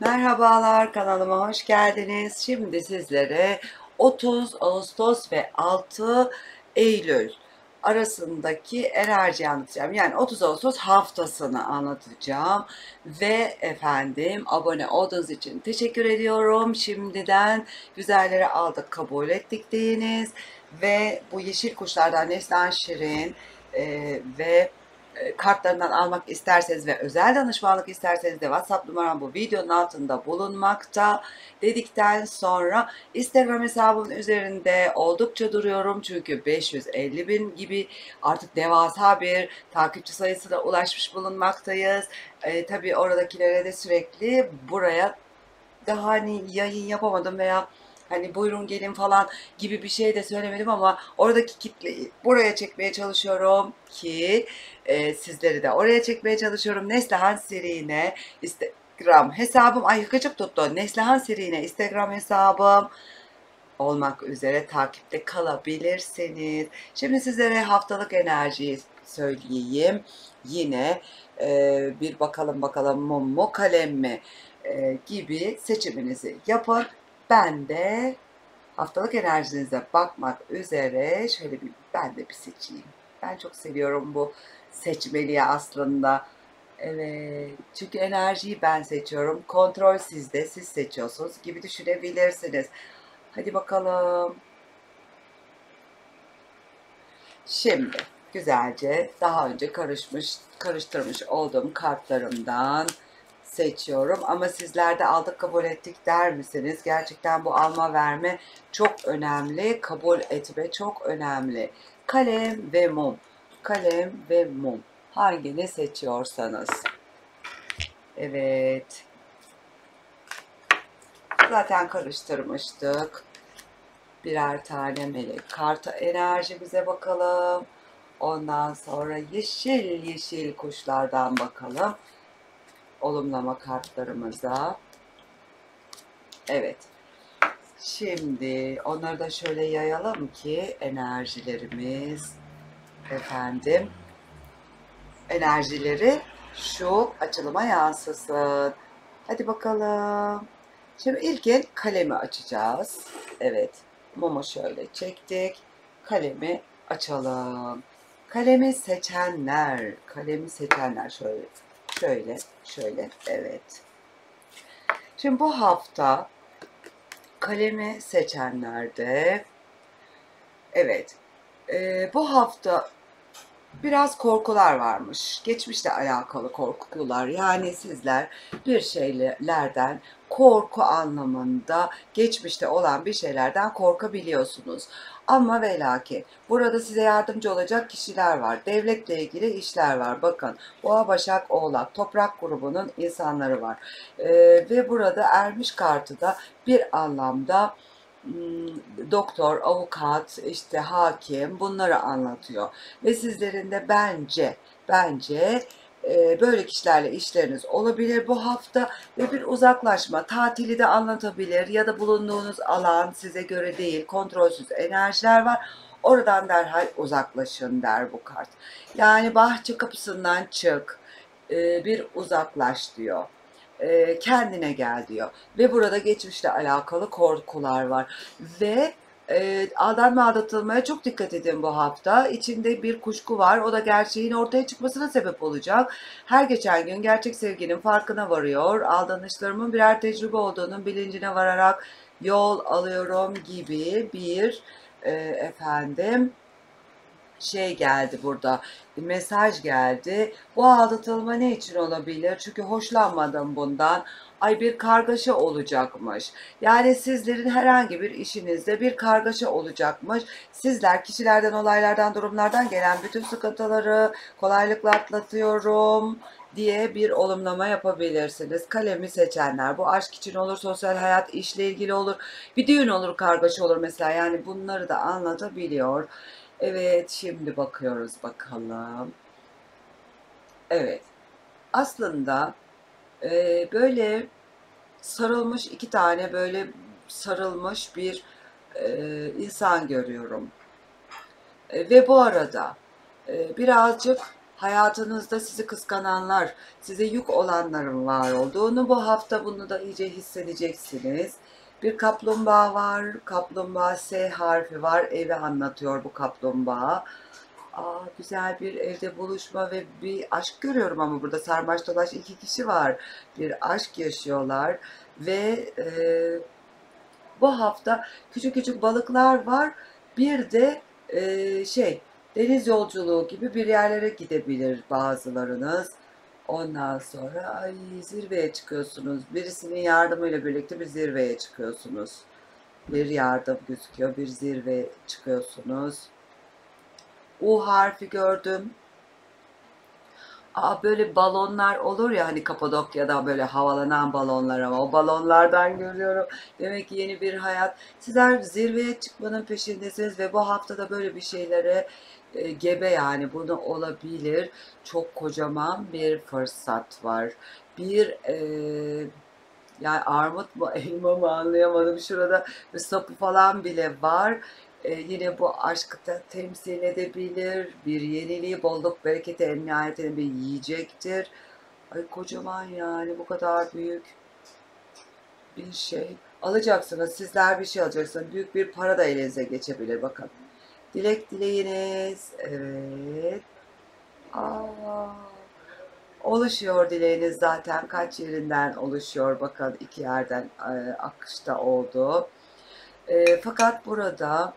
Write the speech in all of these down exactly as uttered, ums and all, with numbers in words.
Merhabalar, kanalıma hoş geldiniz. Şimdi sizlere otuz Ağustos ve altı Eylül arasındaki enerji anlatacağım. Yani otuz Ağustos haftasını anlatacağım. Ve efendim abone olduğunuz için teşekkür ediyorum. Şimdiden güzelleri aldık, kabul ettik deyiniz. Ve bu yeşil kuşlardan Neslihan Şirin e, ve kartlarından almak isterseniz ve özel danışmanlık isterseniz de WhatsApp numaram bu videonun altında bulunmakta. Dedikten sonra Instagram hesabımın üzerinde oldukça duruyorum. Çünkü beş yüz elli bin gibi artık devasa bir takipçi sayısına ulaşmış bulunmaktayız. E, tabii oradakilere de sürekli buraya daha hani yayın yapamadım veya hani buyurun gelin falan gibi bir şey de söylemedim ama oradaki kitleyi buraya çekmeye çalışıyorum ki e, sizleri de oraya çekmeye çalışıyorum. Neslihan Şirin'e Instagram hesabım, ay kaçıp tuttu. Neslihan Şirin'e Instagram hesabım olmak üzere takipte kalabilirsiniz. Şimdi sizlere haftalık enerjiyi söyleyeyim. Yine e, bir bakalım bakalım mum mu kalem mi e, gibi seçiminizi yapın. Ben de haftalık enerjinize bakmak üzere şöyle bir ben de bir seçeyim. Ben çok seviyorum bu seçmeliği aslında. Evet, çünkü enerjiyi ben seçiyorum. Kontrol sizde, siz seçiyorsunuz gibi düşünebilirsiniz. Hadi bakalım. Şimdi güzelce daha önce karışmış, karıştırmış olduğum kartlarımdan seçiyorum ama sizler de aldık kabul ettik der misiniz? Gerçekten bu alma verme çok önemli, kabul etme çok önemli. Kalem ve mum, kalem ve mum, hangini seçiyorsanız. Evet, zaten karıştırmıştık. Birer tane melek kartı enerjimize bakalım, ondan sonra yeşil yeşil kuşlardan bakalım olumlama kartlarımıza. Evet. Şimdi onları da şöyle yayalım ki enerjilerimiz efendim enerjileri şu açılıma yansısın. Hadi bakalım. Şimdi ilkin kalemi açacağız. Evet. Mumu şöyle çektik. Kalemi açalım. Kalemi seçenler, kalemi seçenler şöyle Şöyle, şöyle, evet. Şimdi bu hafta kalemi seçenlerde, evet, e, bu hafta biraz korkular varmış. Geçmişle alakalı korkular. Yani sizler bir şeylerden, korku anlamında geçmişte olan bir şeylerden korkabiliyorsunuz. Ama ve lakin burada size yardımcı olacak kişiler var. Devletle ilgili işler var. Bakın Boğa, Başak, Oğlak, toprak grubunun insanları var. Ee, ve burada Ermiş kartı da bir anlamda doktor, avukat, işte hakim, bunları anlatıyor. Ve sizlerin de bence, bence e, böyle kişilerle işleriniz olabilir bu hafta ve bir uzaklaşma, tatili de anlatabilir ya da bulunduğunuz alan size göre değil, kontrolsüz enerjiler var. Oradan derhal uzaklaşın der bu kart. Yani bahçe kapısından çık, e, bir uzaklaş diyor. Kendine gel diyor. Ve burada geçmişle alakalı korkular var. Ve e, aldanma, aldatılmaya çok dikkat edin bu hafta. İçinde bir kuşku var. O da gerçeğin ortaya çıkmasına sebep olacak. Her geçen gün gerçek sevginin farkına varıyor. Aldanışlarımın birer tecrübe olduğunun bilincine vararak yol alıyorum gibi bir e, efendim şey geldi burada. Mesaj geldi. Bu aldatılma ne için olabilir? Çünkü hoşlanmadım bundan. Ay, bir kargaşa olacakmış. Yani sizlerin herhangi bir işinizde bir kargaşa olacakmış. Sizler kişilerden, olaylardan, durumlardan gelen bütün sıkıntıları kolaylıkla atlatıyorum diye bir olumlama yapabilirsiniz. Kalemi seçenler, bu aşk için olur, sosyal hayat, işle ilgili olur, bir düğün olur, kargaşa olur mesela. Yani bunları da anlatabiliyor. Evet, şimdi bakıyoruz bakalım. Evet, aslında e, böyle sarılmış iki tane böyle sarılmış bir e, insan görüyorum. E, ve bu arada e, birazcık hayatınızda sizi kıskananlar, size yük olanların var olduğunu bu hafta bunu da iyice hissedeceksiniz. Bir kaplumbağa var, kaplumbağa S harfi var, evi anlatıyor bu kaplumbağa. Aa, güzel bir evde buluşma ve bir aşk görüyorum ama burada sarmaş dolaş iki kişi var. Bir aşk yaşıyorlar ve e, bu hafta küçük küçük balıklar var. Bir de e, şey deniz yolculuğu gibi bir yerlere gidebilir bazılarınız. Ondan sonra ay, zirveye çıkıyorsunuz. Birisinin yardımıyla birlikte bir zirveye çıkıyorsunuz. Bir yardım gözüküyor, bir zirveye çıkıyorsunuz. U harfi gördüm. Aa, böyle balonlar olur ya hani Kapadokya'da böyle havalanan balonlar ama o balonlardan görüyorum. Demek ki yeni bir hayat. Sizler zirveye çıkmanın peşindesiniz ve bu haftada böyle bir şeylere e, gebe yani bunu olabilir. Çok kocaman bir fırsat var. Bir e, yani armut mu elma mı anlayamadım. Şurada bir sapı falan bile var. Ee, yine bu aşkta temsil edebilir, bir yeniliği, bolluk, bereketi, en nihayetinde bir yiyecektir. Ay kocaman yani bu kadar büyük bir şey. Alacaksınız, sizler bir şey alacaksınız. Büyük bir para da elinize geçebilir bakın. Dilek dileğiniz, evet. Aa, oluşuyor dileğiniz zaten kaç yerinden oluşuyor bakın iki yerden e, akışta oldu. E, fakat burada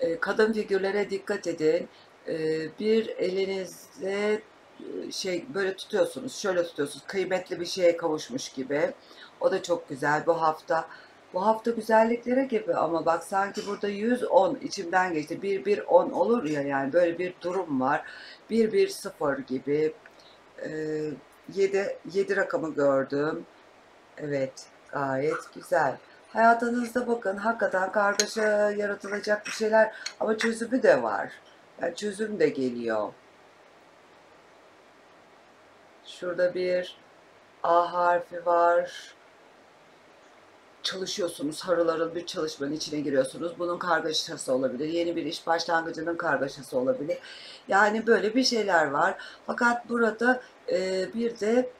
e, kadın figürlere dikkat edin. E, bir elinizde e, şey böyle tutuyorsunuz, şöyle tutuyorsunuz, kıymetli bir şeye kavuşmuş gibi. O da çok güzel bu hafta. Bu hafta güzelliklere gibi ama bak sanki burada yüz on içimden geçti. bir bir on olur ya yani böyle bir durum var. bir bir sıfır gibi. E, yedi, yedi rakamı gördüm. Evet gayet güzel. Hayatınızda bakın hakikaten kargaşa yaratılacak bir şeyler ama çözümü de var. Yani çözüm de geliyor. Şurada bir A harfi var. Çalışıyorsunuz, harıl bir çalışmanın içine giriyorsunuz. Bunun kargaşası olabilir. Yeni bir iş başlangıcının kargaşası olabilir. Yani böyle bir şeyler var. Fakat burada e, bir de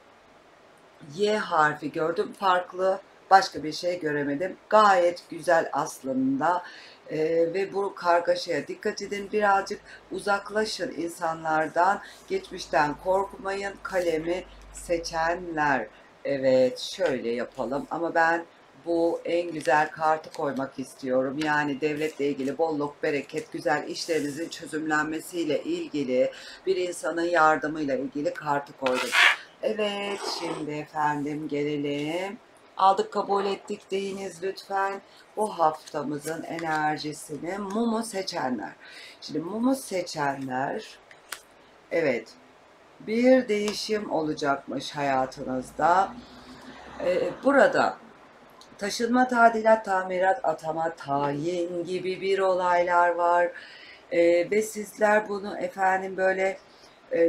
Y harfi gördüm. Farklı. Başka bir şey göremedim. Gayet güzel aslında. Ee, ve bu kargaşaya dikkat edin. Birazcık uzaklaşın insanlardan. Geçmişten korkmayın. Kalemi seçenler. Evet şöyle yapalım. Ama ben bu en güzel kartı koymak istiyorum. Yani devletle ilgili bolluk, bereket, güzel işlerinizin çözümlenmesiyle ilgili bir insanın yardımıyla ilgili kartı koydum. Evet şimdi efendim gelelim. Aldık kabul ettik deyiniz lütfen. Bu haftamızın enerjisini mumu seçenler. Şimdi mumu seçenler. Evet. Bir değişim olacakmış hayatınızda. Ee, burada taşınma, tadilat, tamirat, atama, tayin gibi bir olaylar var. Ee, ve sizler bunu efendim böyle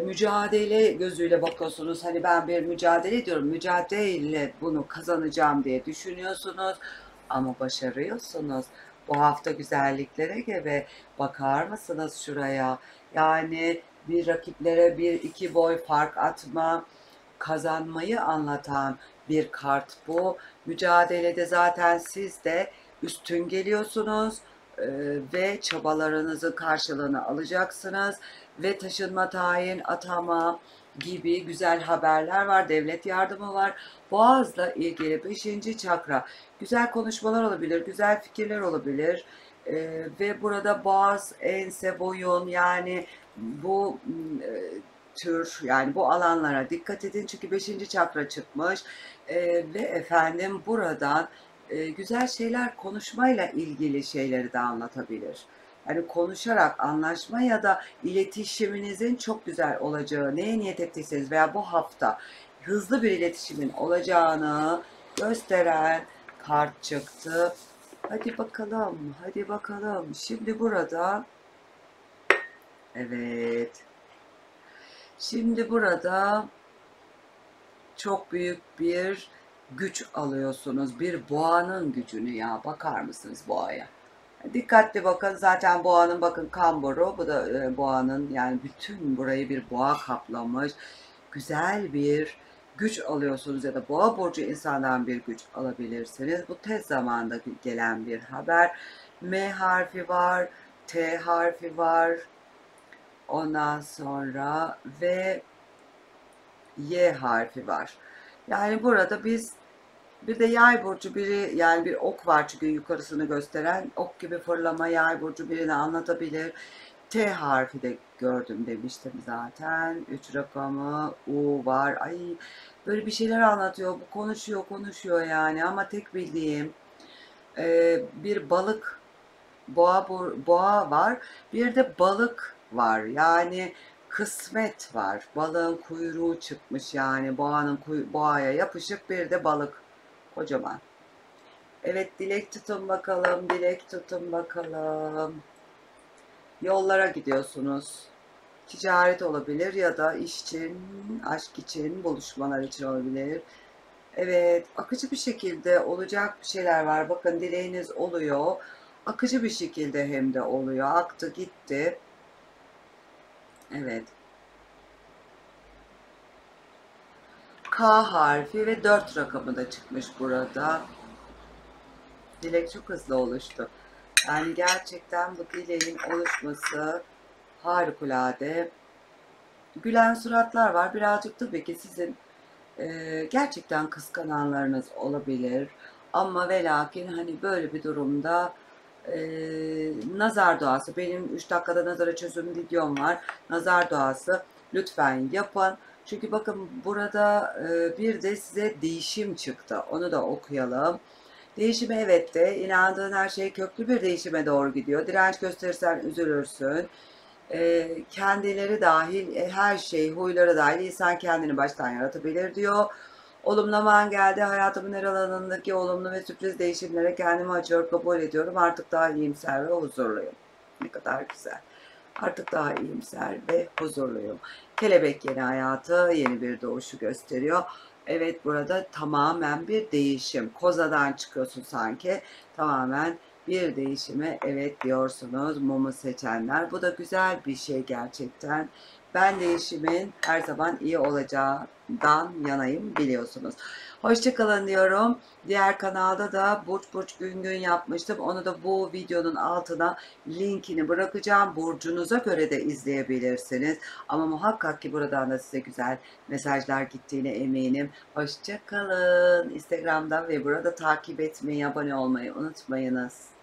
mücadele gözüyle bakıyorsunuz. Hani ben bir mücadele ediyorum. Mücadeleyle bunu kazanacağım diye düşünüyorsunuz. Ama başarıyorsunuz. Bu hafta güzelliklere gebe bakar mısınız şuraya? Yani bir rakiplere bir iki boy fark atma, kazanmayı anlatan bir kart bu. Mücadelede zaten siz de üstün geliyorsunuz. Ve çabalarınızın karşılığını alacaksınız ve taşınma, tayin, atama gibi güzel haberler var, devlet yardımı var. Boğazla ilgili beşinci çakra güzel konuşmalar olabilir, güzel fikirler olabilir ee, ve burada boğaz, ense, boyun yani bu e, tür yani bu alanlara dikkat edin çünkü beşinci çakra çıkmış ee, ve efendim buradan güzel şeyler konuşmayla ilgili şeyleri de anlatabilir. Yani konuşarak anlaşma ya da iletişiminizin çok güzel olacağı, neye niyet ettiyseniz veya bu hafta hızlı bir iletişimin olacağını gösteren kart çıktı. Hadi bakalım, hadi bakalım. Şimdi burada, evet, şimdi burada çok büyük bir güç alıyorsunuz. Bir boğanın gücünü ya. Bakar mısınız boğaya? Dikkatli bakın, zaten boğanın bakın kamburu, bu da e, boğanın, yani bütün burayı bir boğa kaplamış. Güzel bir güç alıyorsunuz ya da boğa burcu insandan bir güç alabilirsiniz. Bu tez zamanda gelen bir haber. M harfi var, T harfi var, ondan sonra ve Y harfi var. Yani burada biz bir de yay burcu biri, yani bir ok var çünkü yukarısını gösteren ok gibi fırlama, yay burcu birini anlatabilir. T harfi de gördüm demiştim zaten. Üç rakamı, U var. Ay, böyle bir şeyler anlatıyor. Bu konuşuyor konuşuyor yani, ama tek bildiğim e, bir balık, boğa, boğa var. Bir de balık var. Yani kısmet var. Balığın kuyruğu çıkmış, yani boğanın kuy boğaya yapışık bir de balık. Kocaman. Evet, dilek tutun bakalım. Dilek tutun bakalım. Yollara gidiyorsunuz. Ticaret olabilir ya da iş için, aşk için, buluşmalar için olabilir. Evet, akıcı bir şekilde olacak bir şeyler var. Bakın dileğiniz oluyor. Akıcı bir şekilde hem de oluyor. Aktı gitti. Evet. K harfi ve dört rakamı da çıkmış burada. Dilek çok hızlı oluştu. Yani gerçekten bu dileğin oluşması harikulade. Gülen suratlar var. Birazcık tabii ki sizin e, gerçekten kıskananlarınız olabilir. Ama ve lakin hani böyle bir durumda e, nazar duası. Benim üç dakikada nazara çözüm videom var. Nazar duası lütfen yapın. Çünkü bakın burada e, bir de size değişim çıktı. Onu da okuyalım. Değişime evet de, inandığın her şey köklü bir değişime doğru gidiyor. Direnç gösterirsen üzülürsün. E, kendileri dahil, e, her şey, huyları dahil insan kendini baştan yaratabilir diyor. Olumlaman geldi. Hayatımın her alanındaki olumlu ve sürpriz değişimlere kendimi açıyor, kabul ediyorum. Artık daha iyimser ve huzurluyum. Ne kadar güzel. Artık daha iyimser ve huzurluyum. Kelebek yeni hayatı, yeni bir doğuşu gösteriyor. Evet, burada tamamen bir değişim. Kozadan çıkıyorsun sanki. Tamamen bir değişime evet diyorsunuz mumu seçenler. Bu da güzel bir şey gerçekten. Ben değişimin her zaman iyi olacağından yanayım, biliyorsunuz. Hoşçakalın diyorum. Diğer kanalda da burç burç gün gün yapmıştım. Onu da bu videonun altına linkini bırakacağım. Burcunuza göre de izleyebilirsiniz. Ama muhakkak ki buradan da size güzel mesajlar gittiğine eminim. Hoşçakalın. Instagram'dan ve burada takip etmeyi, abone olmayı unutmayınız.